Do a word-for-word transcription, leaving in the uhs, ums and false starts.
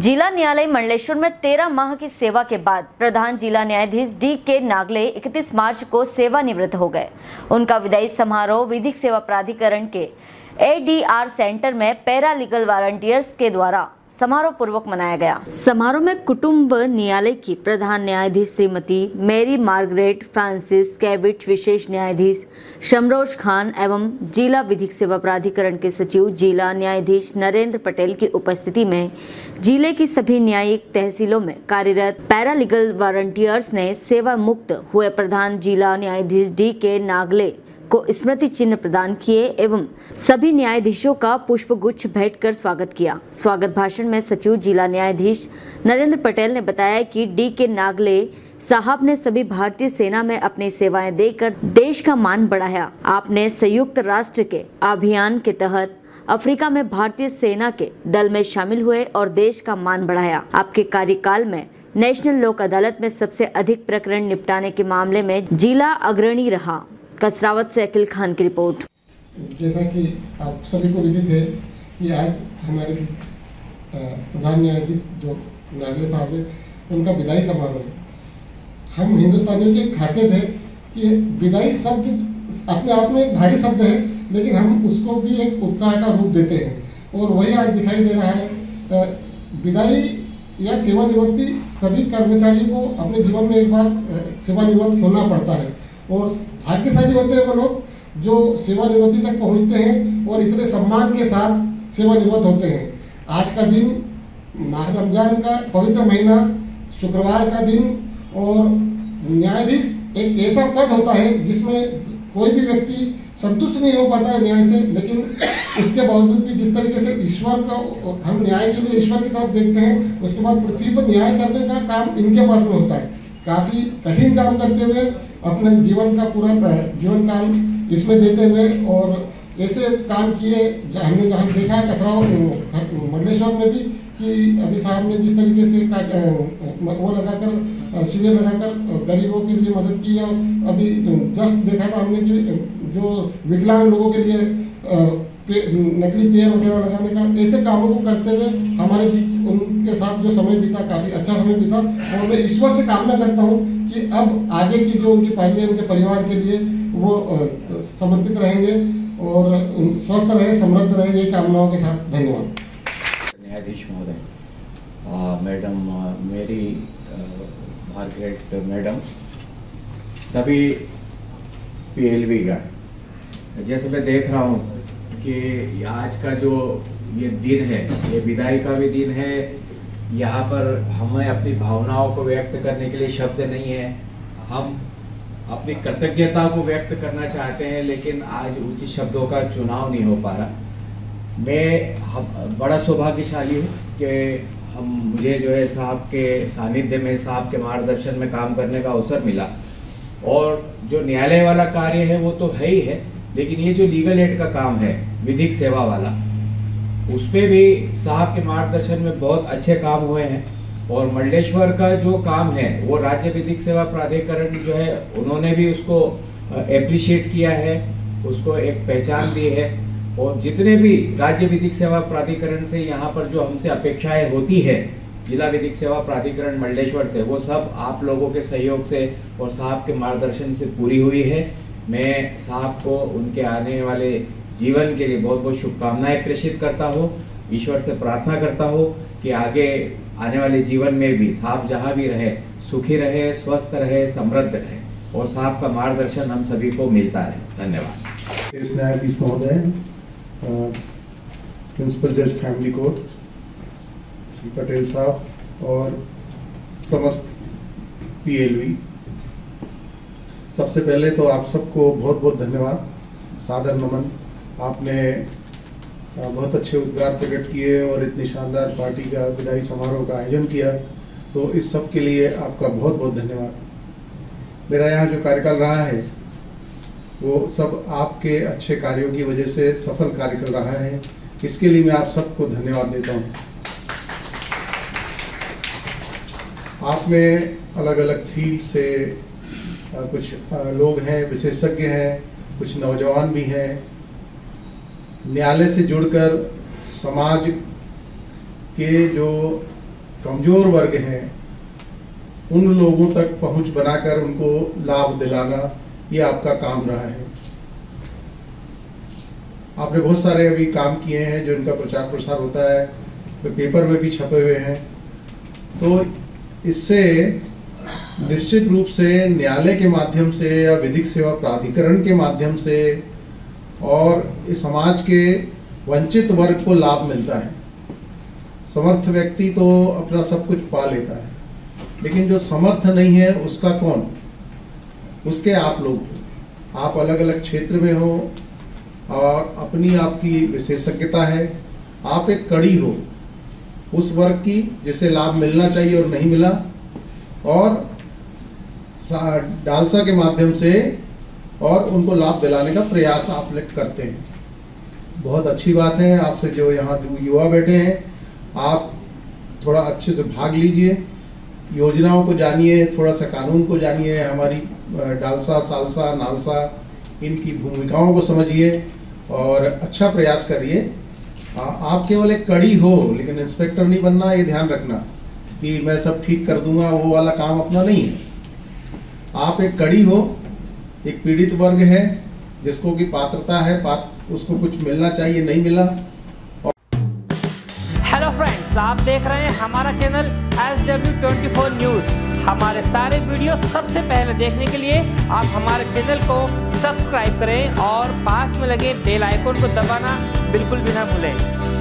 जिला न्यायालय मंडलेश्वर में तेरह माह की सेवा के बाद प्रधान जिला न्यायाधीश डी के नागले इकतीस मार्च को सेवानिवृत्त हो गए। उनका विदाई समारोह विधिक सेवा प्राधिकरण के ए डी आर सेंटर में पैरा लीगल वॉलंटियर्स के द्वारा समारोह पूर्वक मनाया गया। समारोह में कुटुंब न्यायालय की प्रधान न्यायाधीश Shrimati Mary Margaret Francis cavity, विशेष न्यायाधीश शमरोष खान एवं जिला विधिक सेवा प्राधिकरण के सचिव जिला न्यायाधीश नरेंद्र पटेल की उपस्थिति में जिले की सभी न्यायिक तहसीलों में कार्यरत पैरालीगल वॉलंटियर्स ने सेवा मुक्त हुए प्रधान जिला न्यायाधीश डी के नागले को स्मृति चिन्ह प्रदान किए एवं सभी न्यायाधीशों का पुष्पगुच्छ भेंटकर स्वागत किया। स्वागत भाषण में सचिव जिला न्यायाधीश नरेंद्र पटेल ने बताया कि डी के नागले साहब ने सभी भारतीय सेना में अपनी सेवाएं देकर देश का मान बढ़ाया। आपने संयुक्त राष्ट्र के अभियान के तहत अफ्रीका में भारतीय सेना के दल में शामिल हुए और देश का मान बढ़ाया। आपके कार्यकाल में नेशनल लोक अदालत में सबसे अधिक प्रकरण निपटाने के मामले में जिला अग्रणी रहा। कसरावद से अखिल खान की रिपोर्ट। जैसा कि आप सभी को विदित है कि आज हमारे प्रधान न्यायाधीश जो नागले साहब हैं उनका विदाई समारोह है। हम हिंदुस्तानियों की खासियत है कि विदाई शब्द अपने आप में एक भारी शब्द है, लेकिन हम उसको भी एक उत्साह का रूप देते हैं और वही आज दिखाई दे रहा है। विदाई या सेवानिवृत्ति सभी कर्मचारी को अपने जीवन में एक बार सेवानिवृत्त होना पड़ता है और भाग्यशाली होते हैं वो लोग जो सेवानिवृत्ति तक पहुंचते हैं और इतने सम्मान के साथ सेवानिवृत्त होते हैं। आज का दिन माह रमजान का पवित्र महीना, शुक्रवार का दिन, और न्यायाधीश एक ऐसा पद होता है जिसमें कोई भी व्यक्ति संतुष्ट नहीं हो पाता है न्याय से, लेकिन उसके बावजूद भी जिस तरीके से ईश्वर का हम न्याय के लिए ईश्वर की तरफ देखते हैं, उसके बाद पृथ्वी पर न्याय करने का काम इनके पास में होता है। काफी कठिन काम करते हुए अपने जीवन का पूरा जीवन काल इसमें देते हुए और ऐसे काम किए हमने जहाँ देखा है कसरावद मंडलेश्वर में भी कि अभी साहब ने जिस तरीके से वो लगाकर शिविर लगाकर गरीबों के लिए मदद की है। अभी जस्ट देखा था हमने कि जो विकलांग लोगों के लिए पे, नकली पेड़ वगैरह लगाने का ऐसे कामों को करते हुए हमारे बीच उनके साथ जो समय बीता काफी अच्छा समय बीता। और मैं ईश्वर से कामना करता हूँ कि अब आगे की जो उनकी पारी है उनके परिवार के लिए वो समर्पित रहेंगे और स्वस्थ रहे, समृद्ध रहे, ये कामनाओं के साथ धन्यवाद। न्यायाधीश महोदय, मैडम मेरी मार्गरेट मैडम सभी पी एल वी गार्ड, जैसे मैं देख रहा हूँ कि आज का जो ये दिन है ये विदाई का भी दिन है। यहाँ पर हमें अपनी भावनाओं को व्यक्त करने के लिए शब्द नहीं है, हम अपनी कृतज्ञता को व्यक्त करना चाहते हैं, लेकिन आज उचित शब्दों का चुनाव नहीं हो पा रहा। मैं बड़ा सौभाग्यशाली हूँ कि हम मुझे जो है साहब के सानिध्य में, साहब के मार्गदर्शन में काम करने का अवसर मिला। और जो न्यायालय वाला कार्य है वो तो है ही है, लेकिन ये जो लीगल एड का काम है, विधिक सेवा वाला, उसमें भी साहब के मार्गदर्शन में बहुत अच्छे काम हुए हैं। और मंडलेश्वर का जो काम है वो राज्य विधिक सेवा प्राधिकरण जो है उन्होंने भी उसको एप्रिशिएट किया है, उसको एक पहचान दी है। और जितने भी राज्य विधिक सेवा प्राधिकरण से यहाँ पर जो हमसे अपेक्षाएं होती है जिला विधिक सेवा प्राधिकरण मंडलेश्वर से, वो सब आप लोगों के सहयोग से और साहब के मार्गदर्शन से पूरी हुई है। मैं साहब को उनके आने वाले जीवन के लिए बहुत बहुत शुभकामनाएं प्रेषित करता हूँ। ईश्वर से प्रार्थना करता हूँ कि आगे आने वाले जीवन में भी साहब जहाँ भी रहे सुखी रहे, स्वस्थ रहे, समृद्ध रहे और साहब का मार्गदर्शन हम सभी को मिलता है। धन्यवाद। शीर्ष न्यायाधीश महोदय, प्रिंसिपल जज फैमिली कोर्ट श्री पटेल साहब और समस्त पी एल वी, सबसे पहले तो आप सबको बहुत बहुत धन्यवाद, सादर नमन। आपने बहुत अच्छे उद्गार प्रकट किए और इतनी शानदार पार्टी का विदाई समारोह का आयोजन किया, तो इस सब के लिए आपका बहुत बहुत धन्यवाद। मेरा यहाँ जो कार्यकाल रहा है वो सब आपके अच्छे कार्यों की वजह से सफल कार्यकाल रहा है, इसके लिए मैं आप सबको धन्यवाद देता हूँ। आप में अलग अलग फील्ड से कुछ लोग हैं, विशेषज्ञ हैं, कुछ नौजवान भी हैं। न्यायालय से जुड़कर समाज के जो कमजोर वर्ग हैं उन लोगों तक पहुंच बनाकर उनको लाभ दिलाना, ये आपका काम रहा है। आपने बहुत सारे अभी काम किए हैं जो इनका प्रचार प्रसार होता है, तो पेपर में भी छपे हुए हैं। तो इससे निश्चित रूप से न्यायालय के माध्यम से या विधिक सेवा प्राधिकरण के माध्यम से और इस समाज के वंचित वर्ग को लाभ मिलता है। समर्थ व्यक्ति तो अपना सब कुछ पा लेता है, लेकिन जो समर्थ नहीं है उसका कौन? उसके आप लोग, आप अलग अलग क्षेत्र में हो और अपनी आपकी विशेषज्ञता है, आप एक कड़ी हो उस वर्ग की जिसे लाभ मिलना चाहिए और नहीं मिला। और डालसा के माध्यम से और उनको लाभ दिलाने का प्रयास आप लोग करते हैं। बहुत अच्छी बात है। आपसे जो यहाँ युवा बैठे हैं, आप थोड़ा अच्छे से भाग लीजिए, योजनाओं को जानिए, थोड़ा सा कानून को जानिए, हमारी डालसा सालसा नालसा इनकी भूमिकाओं को समझिए और अच्छा प्रयास करिए। आप केवल एक कड़ी हो, लेकिन इंस्पेक्टर नहीं बनना। ये ध्यान रखना कि मैं सब ठीक कर दूंगा वो वाला काम अपना नहीं है। आप एक कड़ी हो, एक पीड़ित वर्ग है जिसको की पात्रता है, पात्र उसको कुछ मिलना चाहिए, नहीं मिला। हेलो फ्रेंड्स, आप देख रहे हैं हमारा चैनल एस डब्ल्यू चौबीस न्यूज। हमारे सारे वीडियो सबसे पहले देखने के लिए आप हमारे चैनल को सब्सक्राइब करें और पास में लगे बेल आइकन को दबाना बिल्कुल भी ना भूलें।